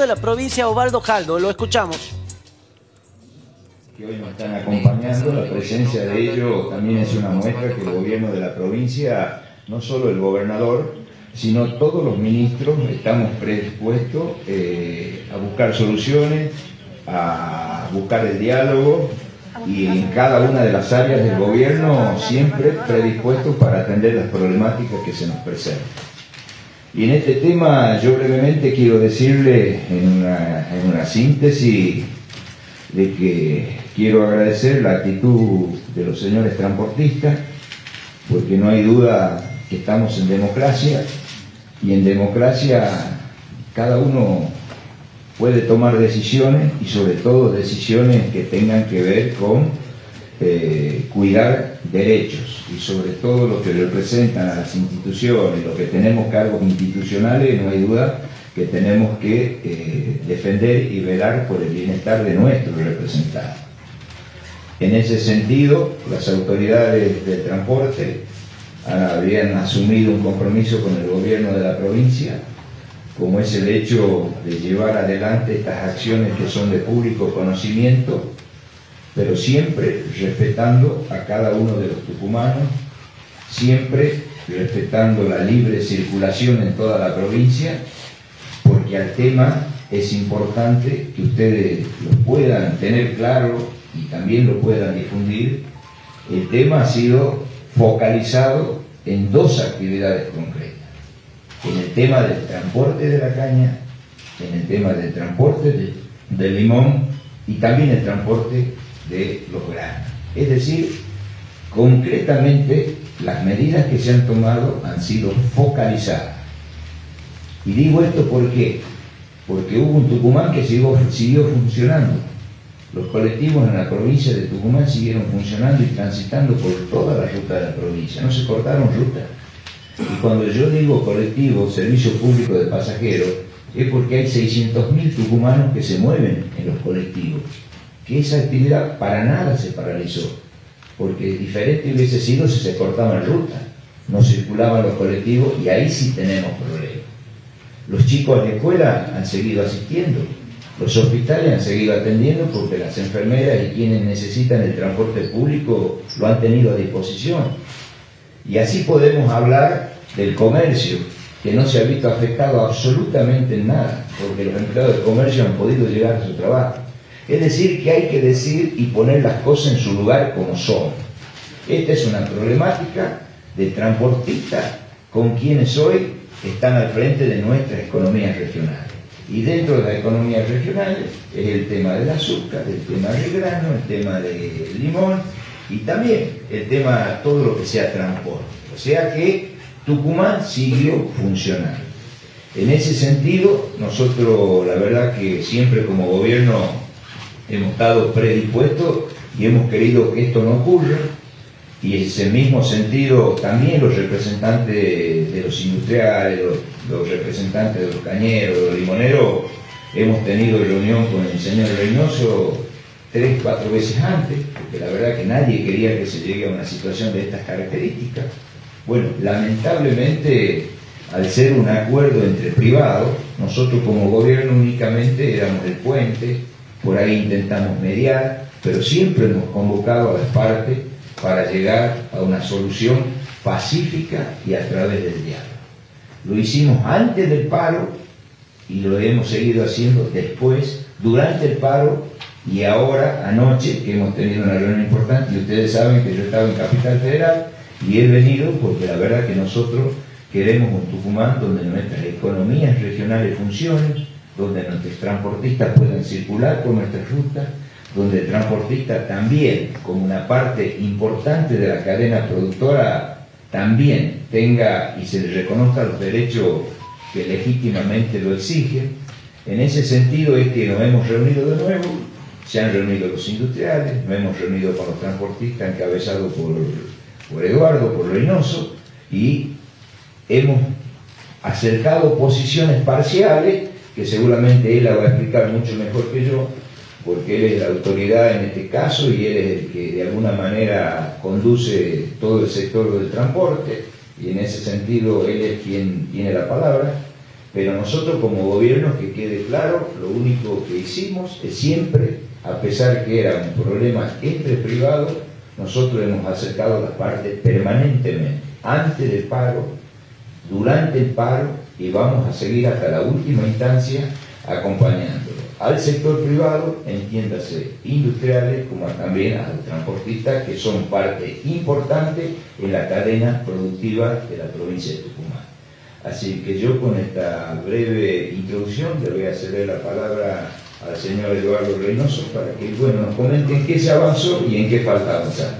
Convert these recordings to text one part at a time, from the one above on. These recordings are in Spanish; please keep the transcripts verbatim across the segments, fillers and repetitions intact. de la provincia, Osvaldo Jaldo. Lo escuchamos. Que hoy nos están acompañando, la presencia de ellos también es una muestra que el gobierno de la provincia, no solo el gobernador, sino todos los ministros, estamos predispuestos eh, a buscar soluciones, a buscar el diálogo, y en cada una de las áreas del gobierno siempre predispuestos para atender las problemáticas que se nos presentan. Y en este tema yo brevemente quiero decirle en una, en una síntesis de que quiero agradecer la actitud de los señores transportistas, porque no hay duda que estamos en democracia, y en democracia cada uno puede tomar decisiones, y sobre todo decisiones que tengan que ver con eh, cuidar derechos, y sobre todo los que representan a las instituciones, los que tenemos cargos institucionales, no hay duda que tenemos que eh, defender y velar por el bienestar de nuestros representados. En ese sentido, las autoridades del transporte habrían asumido un compromiso con el gobierno de la provincia, como es el hecho de llevar adelante estas acciones que son de público conocimiento, pero siempre respetando a cada uno de los tucumanos, siempre respetando la libre circulación en toda la provincia, porque al tema es importante que ustedes lo puedan tener claro y también lo puedan difundir. El tema ha sido focalizado en dos actividades concretas: en el tema del transporte de la caña, en el tema del transporte de, del limón, y también el transporte de los granos. Es decir, concretamente las medidas que se han tomado han sido focalizadas. Y digo esto ¿por qué? Porque hubo un Tucumán que siguió, siguió funcionando. Los colectivos en la provincia de Tucumán siguieron funcionando y transitando por toda la ruta de la provincia, no se cortaron rutas. Y cuando yo digo colectivo, servicio público de pasajeros, es porque hay seiscientos mil tucumanos que se mueven en los colectivos, que esa actividad para nada se paralizó, porque diferente hubiese sido si se cortaban rutas, no circulaban los colectivos, y ahí sí tenemos problemas. Los chicos en la escuela han seguido asistiendo, los hospitales han seguido atendiendo, porque las enfermeras y quienes necesitan el transporte público lo han tenido a disposición. Y así podemos hablar del comercio, que no se ha visto afectado absolutamente en nada, porque los empleados de comercio han podido llegar a su trabajo. Es decir, que hay que decir y poner las cosas en su lugar como son. Esta es una problemática de transportistas con quienes hoy están al frente de nuestras economías regionales. Y dentro de las economías regionales es el tema del azúcar, el tema del grano, el tema del limón, y también el tema, todo lo que sea transporte. O sea que Tucumán siguió funcionando. En ese sentido, nosotros la verdad que siempre como gobierno hemos estado predispuestos y hemos querido que esto no ocurra, y en ese mismo sentido también los representantes de los industriales, los, los representantes de los cañeros, de los limoneros, hemos tenido reunión con el señor Reynoso tres, cuatro veces antes, porque la verdad que nadie quería que se llegue a una situación de estas características. Bueno, lamentablemente, al ser un acuerdo entre privados, nosotros como gobierno únicamente éramos el puente, por ahí intentamos mediar, pero siempre hemos convocado a las partes para llegar a una solución pacífica y a través del diálogo. Lo hicimos antes del paro y lo hemos seguido haciendo después, durante el paro, y ahora, anoche, que hemos tenido una reunión importante, y ustedes saben que yo estaba en Capital Federal y he venido porque la verdad que nosotros queremos un Tucumán donde nuestras economías regionales funcionen, donde nuestros transportistas puedan circular por nuestras rutas, donde el transportista también, como una parte importante de la cadena productora, también tenga y se le reconozca los derechos que legítimamente lo exigen. En ese sentido es que nos hemos reunido de nuevo. Se han reunido los industriales, nos hemos reunido con los transportistas encabezados por, por Eduardo, por Reynoso, y hemos acercado posiciones parciales que seguramente él la va a explicar mucho mejor que yo, porque él es la autoridad en este caso y él es el que de alguna manera conduce todo el sector del transporte, y en ese sentido él es quien tiene la palabra. Pero nosotros como gobierno, que quede claro, lo único que hicimos es siempre, a pesar que era un problema entre privados, nosotros hemos acercado las partes permanentemente, antes del paro, durante el paro, y vamos a seguir hasta la última instancia acompañándolo. Al sector privado, entiéndase industriales, como también a los transportistas, que son parte importante en la cadena productiva de la provincia de Tucumán. Así que yo, con esta breve introducción, le voy a ceder la palabra al señor Eduardo Reynoso para que, bueno, nos comente en qué se avanzó y en qué falta avanzar.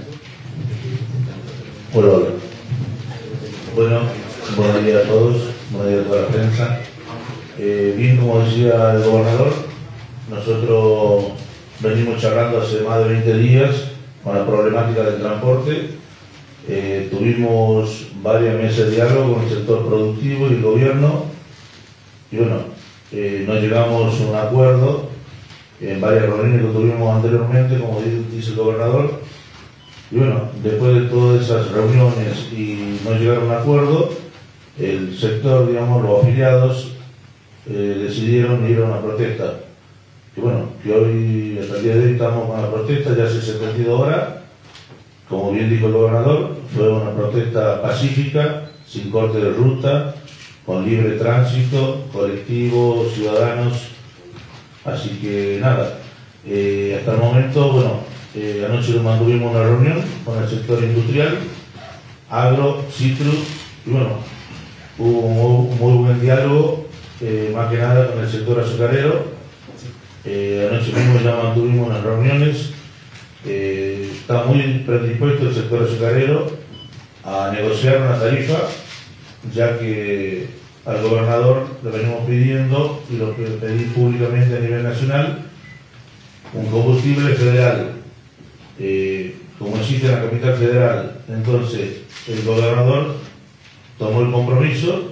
Por ahora. Bueno, buenos días a todos, buenos días a toda la prensa. Eh, bien, como decía el gobernador, nosotros venimos charlando hace más de veinte días con la problemática del transporte. Eh, tuvimos varias mesas de diálogo con el sector productivo y el gobierno, y bueno, Eh, nos llegamos a un acuerdo en varias reuniones que tuvimos anteriormente, como dice el gobernador. Y bueno, después de todas esas reuniones y no llegar a un acuerdo, el sector, digamos, los afiliados eh, decidieron ir a una protesta. Y bueno, que hoy, hasta el día de hoy, estamos con la protesta, ya hace setenta y dos horas. Como bien dijo el gobernador, fue una protesta pacífica, sin corte de ruta, con libre tránsito, colectivos, ciudadanos. Así que nada, eh, hasta el momento, bueno, eh, anoche mantuvimos una reunión con el sector industrial, agro, citrus, y bueno, hubo un muy, muy buen diálogo, eh, más que nada con el sector azucarero. Eh, anoche mismo ya mantuvimos unas reuniones. Eh, está muy predispuesto el sector azucarero a negociar una tarifa, ya que al gobernador le venimos pidiendo, y lo que pedí públicamente a nivel nacional, un combustible federal, eh, como existe en la capital federal. Entonces el gobernador tomó el compromiso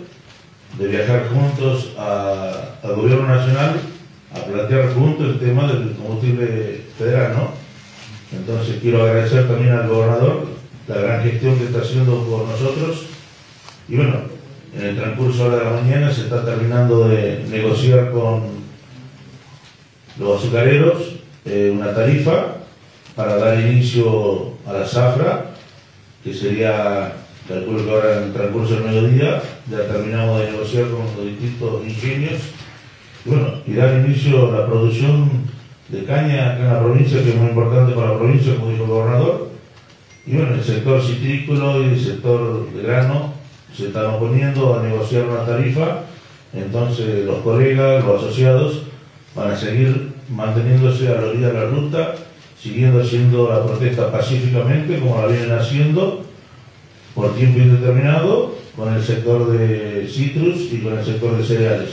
de viajar juntos a, al gobierno nacional a plantear juntos el tema del combustible federal, ¿no? Entonces quiero agradecer también al gobernador la gran gestión que está haciendo por nosotros. Y bueno, en el transcurso ahora de la mañana se está terminando de negociar con los azucareros eh, una tarifa para dar inicio a la zafra, que sería, calculo que ahora en el transcurso del mediodía, ya terminamos de negociar con los distintos ingenios. Y bueno, y dar inicio a la producción de caña acá en la provincia, que es muy importante para la provincia, como dijo el gobernador. Y bueno, el sector citrícola y el sector de grano se están poniendo a negociar una tarifa. Entonces los colegas, los asociados, van a seguir manteniéndose a la orilla de la ruta, siguiendo haciendo la protesta pacíficamente, como la vienen haciendo por tiempo indeterminado, con el sector de citrus y con el sector de cereales.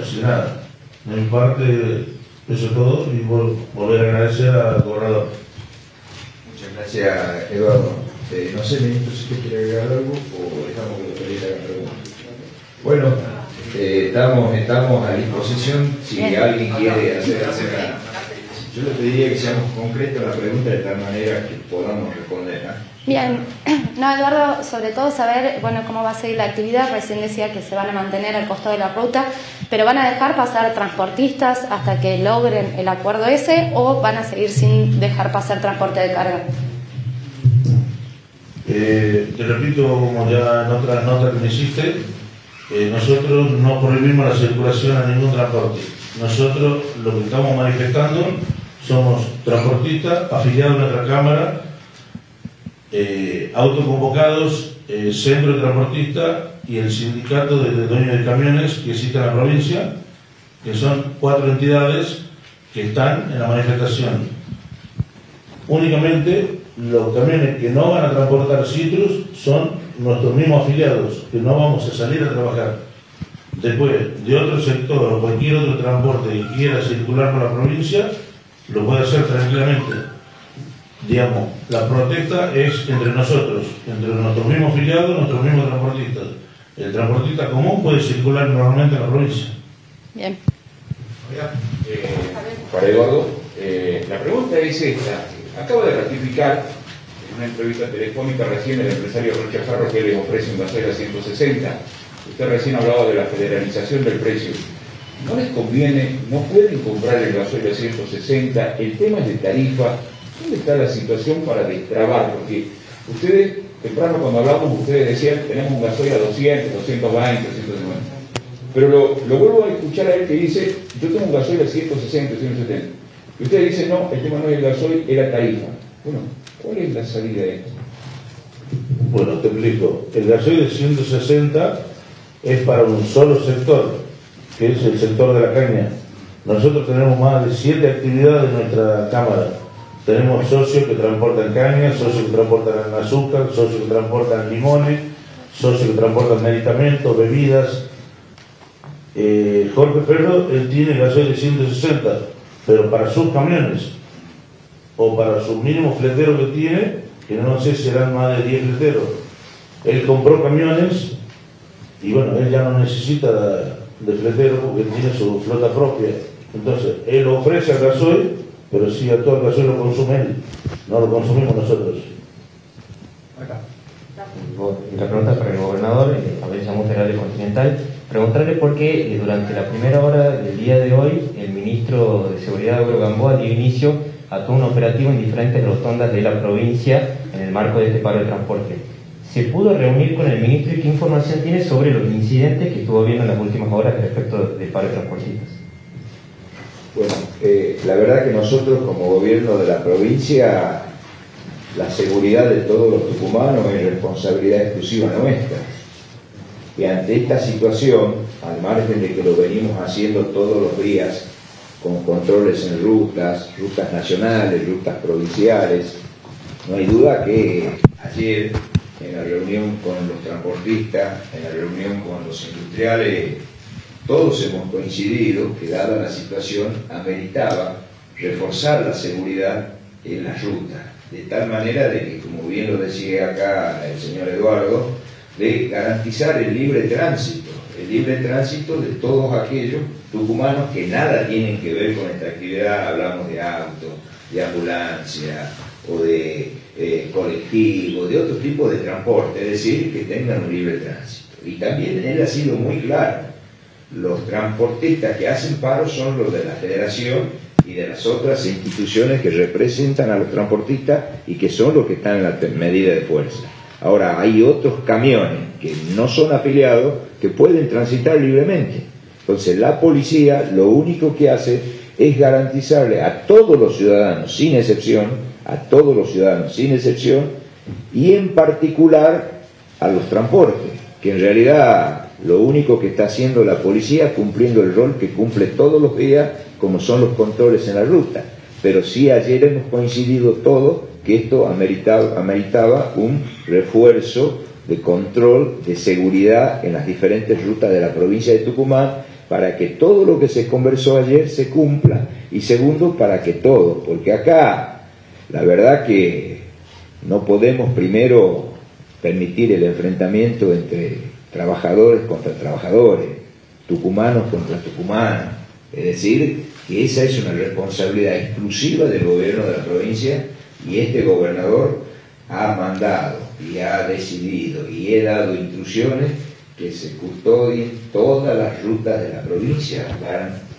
Así nada, de mi parte eso es todo, y vol volver a agradecer al gobernador. Muchas gracias, Eduardo. Eh, no sé, ministro, si usted quiere agregar algo o dejamos que lo permita la pregunta. Bueno, eh, estamos, estamos a disposición si alguien quiere hacer alguna. Yo le pediría que seamos concretos en la pregunta de tal manera que podamos responder, ¿eh? Bien, no, Eduardo, sobre todo saber, bueno, cómo va a seguir la actividad. Recién decía que se van a mantener al costado de la ruta, pero ¿van a dejar pasar transportistas hasta que logren el acuerdo ese, o van a seguir sin dejar pasar transporte de carga? Eh, te repito, como ya en otras notas que me hiciste, eh, nosotros no prohibimos la circulación a ningún transporte. Nosotros lo que estamos manifestando somos transportistas afiliados a nuestra Cámara, eh, autoconvocados, eh, Centro de Transportistas y el Sindicato de Dueños de Camiones que existe en la provincia, que son cuatro entidades que están en la manifestación. Únicamente los camiones que no van a transportar citrus son nuestros mismos afiliados, que no vamos a salir a trabajar. Después, de otro sector o cualquier otro transporte que quiera circular por la provincia, lo puede hacer tranquilamente. Digamos, la protesta es entre nosotros, entre nuestros mismos afiliados, nuestros mismos transportistas. El transportista común puede circular normalmente en la provincia. Bien. Eh, para Eduardo, eh, la pregunta es esta. Acabo de ratificar en una entrevista telefónica recién el empresario Ronchajarro que les ofrece un gasoil a ciento sesenta. Usted recién hablaba de la federalización del precio. No les conviene, no pueden comprar el gasoil a ciento sesenta, el tema es de tarifa. ¿Dónde está la situación para destrabar? Porque ustedes, temprano cuando hablamos, ustedes decían, tenemos un gasoil a doscientos, doscientos veinte, doscientos cincuenta. Pero lo, lo vuelvo a escuchar a él que dice, yo tengo un gasoil a ciento sesenta, ciento setenta. Y ustedes dicen, no, el tema no es el gasoil, es la tarifa. Bueno, ¿cuál es la salida de esto? Bueno, te explico. El gasoil de ciento sesenta es para un solo sector, que es el sector de la caña. Nosotros tenemos más de siete actividades en nuestra cámara. Tenemos socios que transportan caña, socios que transportan azúcar, socios que transportan limones, socios que transportan medicamentos, bebidas. Eh, Jorge Perro, él tiene gasoil de ciento sesenta, pero para sus camiones o para sus mínimos fleteros que tiene, que no sé si serán más de diez fleteros. Él compró camiones y bueno, él ya no necesita de fletero porque él tiene su flota propia. Entonces, él ofrece el gasoil, pero si a todo el gasoil lo consume él, no lo consumimos nosotros. Acá. La pregunta para el gobernador, a veces llamamos Federal Continental. Preguntarle por qué durante la primera hora del día de hoy el ministro de Seguridad, Eduardo Gamboa, dio inicio a todo un operativo en diferentes rotondas de la provincia en el marco de este paro de transporte. ¿Se pudo reunir con el ministro y qué información tiene sobre los incidentes que estuvo viendo en las últimas horas respecto del paro de transportistas? Bueno, eh, la verdad que nosotros como gobierno de la provincia, la seguridad de todos los tucumanos es responsabilidad exclusiva nuestra. Y ante esta situación, al margen de que lo venimos haciendo todos los días, con controles en rutas, rutas nacionales, rutas provinciales, no hay duda que ayer, en la reunión con los transportistas, en la reunión con los industriales, todos hemos coincidido que dada la situación, ameritaba reforzar la seguridad en las rutas, de tal manera de que, como bien lo decía acá el señor Eduardo, de garantizar el libre tránsito, el libre tránsito de todos aquellos tucumanos que nada tienen que ver con esta actividad, hablamos de auto, de ambulancia o de eh, colectivo, de otro tipo de transporte, es decir, que tengan un libre tránsito. Y también él ha sido muy claro, los transportistas que hacen paro son los de la Federación y de las otras instituciones que representan a los transportistas y que son los que están en la medida de fuerza. Ahora, hay otros camiones que no son afiliados que pueden transitar libremente. Entonces, la policía lo único que hace es garantizarle a todos los ciudadanos, sin excepción, a todos los ciudadanos, sin excepción, y en particular a los transportes, que en realidad lo único que está haciendo la policía cumpliendo el rol que cumple todos los días, como son los controles en la ruta. Pero sí ayer hemos coincidido todos que esto ameritaba, ameritaba un refuerzo de control, de seguridad en las diferentes rutas de la provincia de Tucumán para que todo lo que se conversó ayer se cumpla y segundo, para que todo, porque acá la verdad que no podemos primero permitir el enfrentamiento entre trabajadores contra trabajadores, tucumanos contra tucumanos, es decir, que esa es una responsabilidad exclusiva del gobierno de la provincia. Y este gobernador ha mandado y ha decidido y he dado instrucciones que se custodien todas las rutas de la provincia,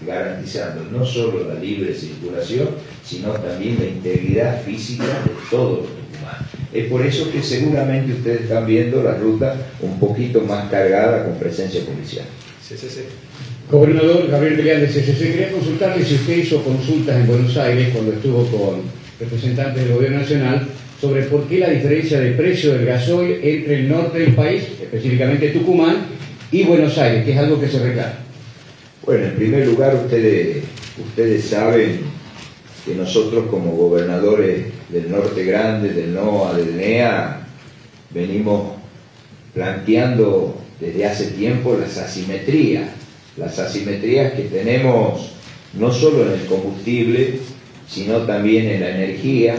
garantizando no solo la libre circulación, sino también la integridad física de todos los tucumanos. Es por eso que seguramente ustedes están viendo la ruta un poquito más cargada con presencia policial. Sí, sí, sí. Gobernador Gabriel Peleández, C C C, quería consultarle si usted hizo consultas en Buenos Aires cuando estuvo con representantes del gobierno nacional sobre por qué la diferencia de precio del gasoil entre el norte del país, específicamente Tucumán, y Buenos Aires, que es algo que se reclama. Bueno, en primer lugar, ustedes, ustedes saben que nosotros como gobernadores del norte grande, del N O A, del N E A, venimos planteando desde hace tiempo las asimetrías, las asimetrías que tenemos no solo en el combustible, sino también en la energía,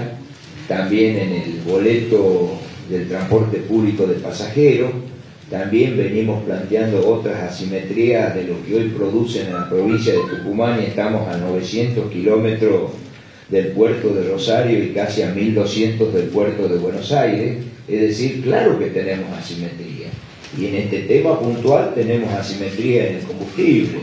también en el boleto del transporte público de pasajeros, también venimos planteando otras asimetrías de lo que hoy producen en la provincia de Tucumán y estamos a novecientos kilómetros del puerto de Rosario y casi a mil doscientos del puerto de Buenos Aires, es decir, claro que tenemos asimetría. Y en este tema puntual tenemos asimetría en el combustible.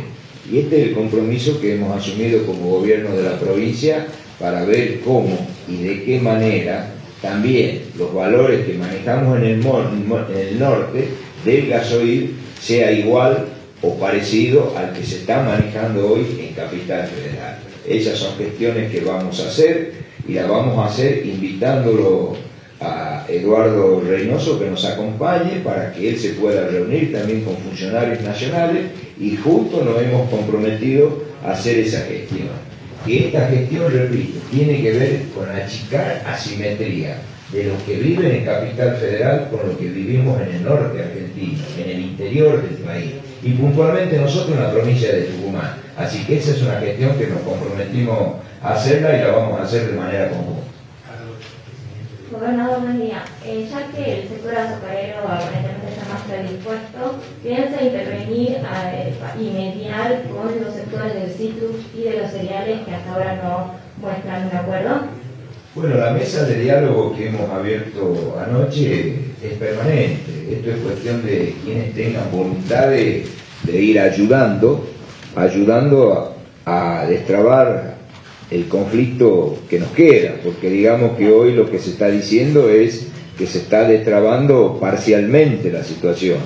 Y este es el compromiso que hemos asumido como gobierno de la provincia para ver cómo y de qué manera también los valores que manejamos en el, en el norte del gasoil sea igual o parecido al que se está manejando hoy en Capital Federal. Esas son gestiones que vamos a hacer y las vamos a hacer invitándolo a Eduardo Reynoso que nos acompañe para que él se pueda reunir también con funcionarios nacionales y juntos nos hemos comprometido a hacer esa gestión. Que esta gestión, repito, tiene que ver con achicar asimetría de los que viven en Capital Federal con los que vivimos en el norte argentino, en el interior del país, y puntualmente nosotros en la provincia de Tucumán. Así que esa es una gestión que nos comprometimos a hacerla y la vamos a hacer de manera conjunta. Gobernador, buen día. Eh, ya que el sector azucarero aparentemente está más predispuesto, ¿piensa intervenir a, y mediar con los sectores del citrus y de los cereales que hasta ahora no muestran un acuerdo? Bueno, la mesa de diálogo que hemos abierto anoche es permanente. Esto es cuestión de quienes tengan voluntad de, de ir ayudando, ayudando a, a destrabar el conflicto que nos queda, porque digamos que hoy lo que se está diciendo es que se está destrabando parcialmente la situación,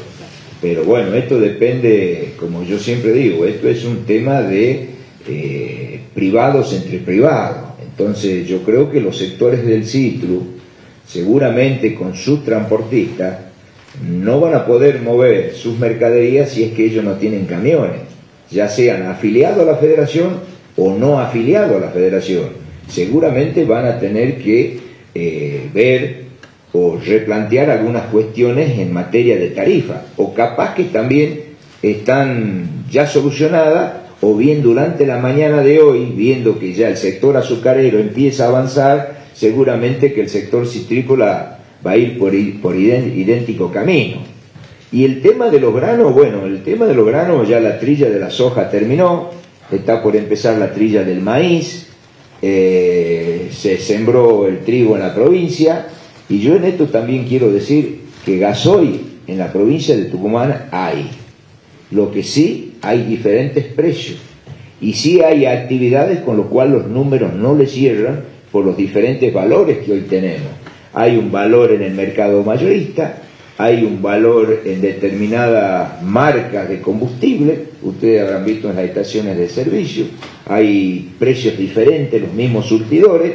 pero bueno, esto depende, como yo siempre digo, esto es un tema de eh, privados entre privados. Entonces yo creo que los sectores del citrus, seguramente con sus transportistas, no van a poder mover sus mercaderías si es que ellos no tienen camiones, ya sean afiliados a la federación o no afiliado a la federación. Seguramente van a tener que eh, ver o replantear algunas cuestiones en materia de tarifa, o capaz que también están ya solucionadas, o bien durante la mañana de hoy, viendo que ya el sector azucarero empieza a avanzar, seguramente que el sector citrícola va a ir por, por idéntico camino. Y el tema de los granos, bueno, el tema de los granos, ya la trilla de la soja terminó, está por empezar la trilla del maíz, eh, se sembró el trigo en la provincia, y yo en esto también quiero decir que gasoil en la provincia de Tucumán hay, lo que sí hay diferentes precios, y sí hay actividades con lo cual los números no le cierran por los diferentes valores que hoy tenemos. Hay un valor en el mercado mayorista, hay un valor en determinadas marcas de combustible, ustedes habrán visto en las estaciones de servicio, hay precios diferentes, los mismos surtidores,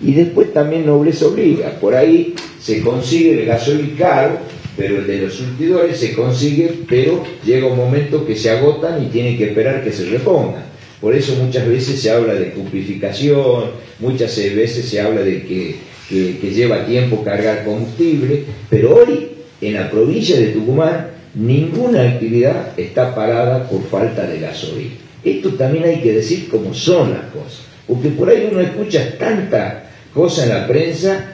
y después también nobleza obliga, por ahí se consigue el gasoil caro, pero el de los surtidores se consigue, pero llega un momento que se agotan y tienen que esperar que se repongan. Por eso muchas veces se habla de cuplificación, muchas veces se habla de que, que, que lleva tiempo cargar combustible, pero hoy en la provincia de Tucumán ninguna actividad está parada por falta de gasoil. Esto también hay que decir como son las cosas, porque por ahí uno escucha tanta cosa en la prensa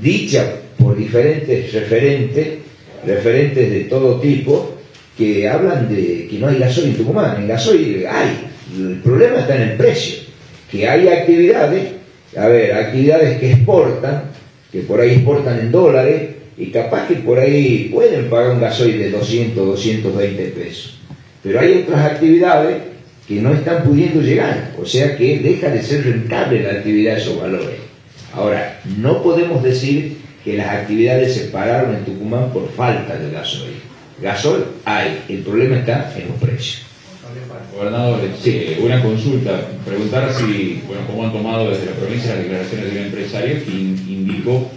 dicha por diferentes referentes, referentes de todo tipo, que hablan de que no hay gasoil en Tucumán. El gasoil hay, el problema está en el precio, que hay actividades, a ver, actividades que exportan, que por ahí exportan en dólares, y capaz que por ahí pueden pagar un gasoil de doscientos, doscientos veinte pesos, pero hay otras actividades que no están pudiendo llegar, o sea que deja de ser rentable la actividad de esos valores. Ahora, no podemos decir que las actividades se pararon en Tucumán por falta de gasoil. Gasoil hay, el problema está en los precios. Gobernador, sí. Una consulta, preguntar si, bueno, cómo han tomado desde la provincia las declaraciones de un empresario que indicó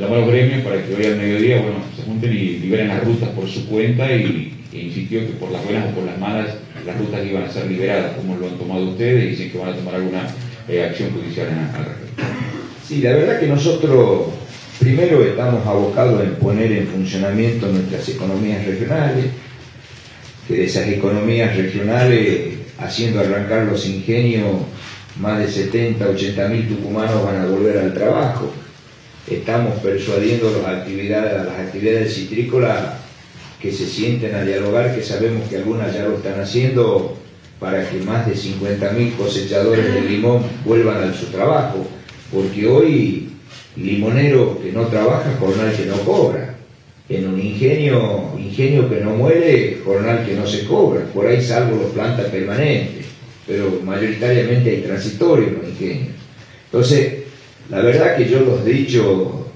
llamó a los gremios para que hoy al mediodía, bueno, se junten y liberen las rutas por su cuenta, y e insistió que por las buenas o por las malas las rutas iban a ser liberadas. ¿Cómo lo han tomado ustedes? Y dicen que van a tomar alguna eh, acción judicial al respecto. Sí, la verdad que nosotros primero estamos abocados en poner en funcionamiento nuestras economías regionales, que de esas economías regionales, haciendo arrancar los ingenios, más de setenta, ochenta mil tucumanos van a volver al trabajo. Estamos persuadiendo a las actividades, a las actividades citrícolas que se sienten a dialogar, que sabemos que algunas ya lo están haciendo, para que más de cincuenta mil cosechadores de limón vuelvan a su trabajo, porque hoy limonero que no trabaja, jornal que no cobra. en un ingenio, ingenio que no muere, jornal que no se cobra, por ahí salvo los plantas permanentes, pero mayoritariamente hay transitorios los ingenios. Entonces, la verdad que yo los dicho,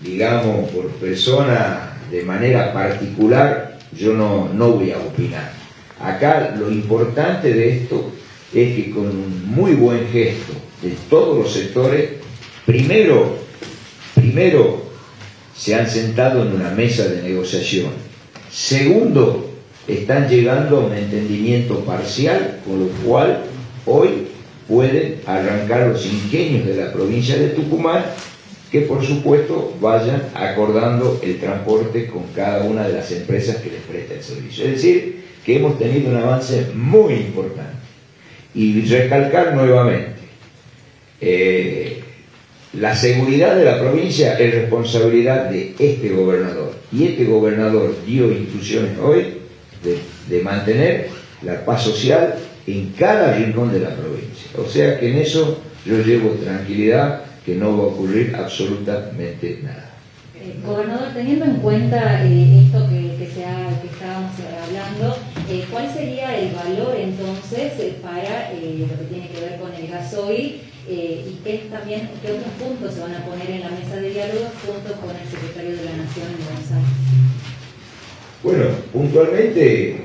digamos, por persona, de manera particular, yo no, no voy a opinar. Acá lo importante de esto es que con un muy buen gesto de todos los sectores, primero, primero se han sentado en una mesa de negociación. Segundo, están llegando a un entendimiento parcial, con lo cual hoy pueden arrancar los ingenios de la provincia de Tucumán, que por supuesto vayan acordando el transporte con cada una de las empresas que les presta el servicio. Es decir, que hemos tenido un avance muy importante. Y recalcar nuevamente, eh, la seguridad de la provincia es responsabilidad de este gobernador. Y este gobernador dio instrucciones hoy de, de mantener la paz social en cada rincón de la provincia. O sea que en eso yo llevo tranquilidad, que no va a ocurrir absolutamente nada. Eh, gobernador, teniendo en cuenta eh, esto que, que, se ha, que estábamos hablando, eh, ¿cuál sería el valor entonces eh, para eh, lo que tiene que ver con el gasoil eh, y qué, también, qué otros puntos se van a poner en la mesa de diálogo junto con el secretario de la Nación, González? Bueno, puntualmente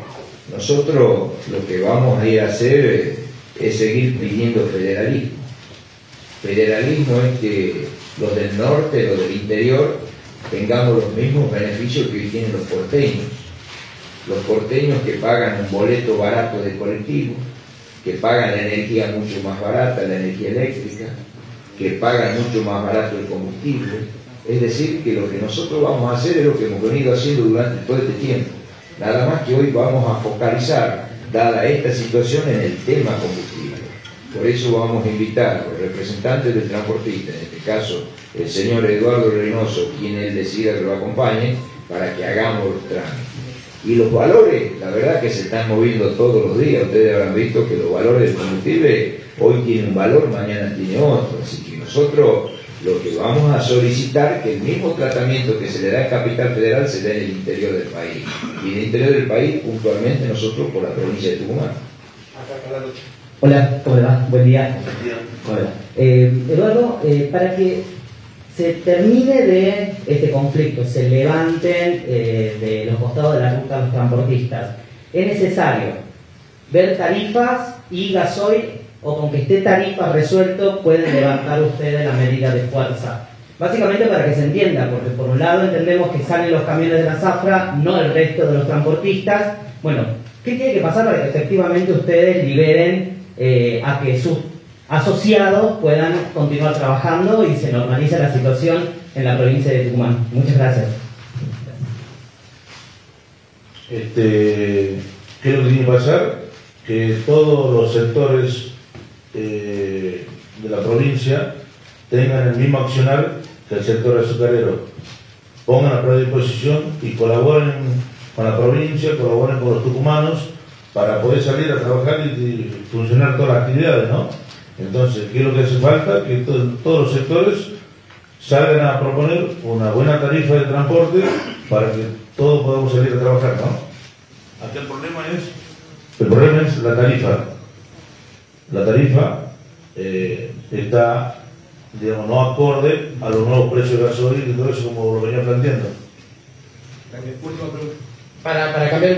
nosotros lo que vamos a ir a hacer es seguir pidiendo federalismo. Federalismo es que los del norte, los del interior, tengamos los mismos beneficios que hoy tienen los porteños. Los porteños que pagan un boleto barato de colectivo, que pagan la energía mucho más barata, la energía eléctrica, que pagan mucho más barato el combustible. Es decir, que lo que nosotros vamos a hacer es lo que hemos venido haciendo durante todo este tiempo. Nada más que hoy vamos a focalizar, dada esta situación, en el tema combustible. Por eso vamos a invitar a los representantes del transportista, en este caso el señor Eduardo Reynoso, quien él decida que lo acompañe, para que hagamos los trámites. Y los valores, la verdad que se están moviendo todos los días. Ustedes habrán visto que los valores del combustible hoy tienen un valor, mañana tiene otro. Así que nosotros lo que vamos a solicitar es que el mismo tratamiento que se le da en Capital Federal se dé en el interior del país. Y en el interior del país, puntualmente nosotros por la provincia de Tucumán. Hola, ¿cómo le va? Buen día. Hola. Eh, Eduardo, eh, para que se termine de este conflicto, se levanten eh, de los costados de la ruta los transportistas, ¿es necesario ver tarifas y gasoil o con que esté tarifa resuelto pueden levantar ustedes la medida de fuerza? Básicamente para que se entienda, porque por un lado entendemos que salen los camiones de la zafra, no el resto de los transportistas. Bueno, ¿qué tiene que pasar para que efectivamente ustedes liberen Eh, a que sus asociados puedan continuar trabajando y se normalice la situación en la provincia de Tucumán? Muchas gracias. Este, ¿Qué es lo que tiene que pasar? Que todos los sectores eh, de la provincia tengan el mismo accionar que el sector azucarero. Pongan a prueba de disposición y colaboren con la provincia, colaboren con los tucumanos, para poder salir a trabajar y funcionar todas las actividades, ¿no? Entonces, ¿qué es lo que hace falta? Que to todos los sectores salgan a proponer una buena tarifa de transporte para que todos podamos salir a trabajar, ¿no? Aquí el problema es, el problema es la tarifa. La tarifa eh, está, digamos, no acorde a los nuevos precios de gasolina y todo eso, como lo venía planteando. Para, para cambiar